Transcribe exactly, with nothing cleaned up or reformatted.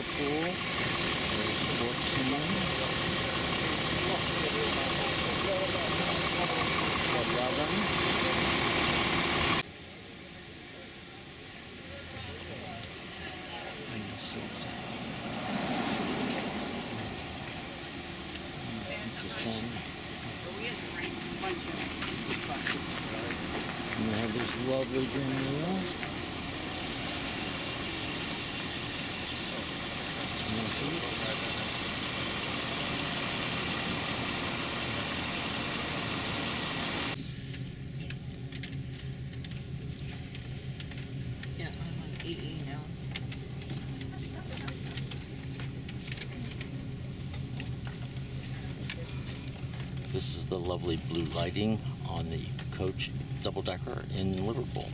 Liverpool. fourteen. eleven. And we have this lovely green meal. Yeah, I'm on E E now. This is the lovely blue lighting on the coach double-decker in Liverpool.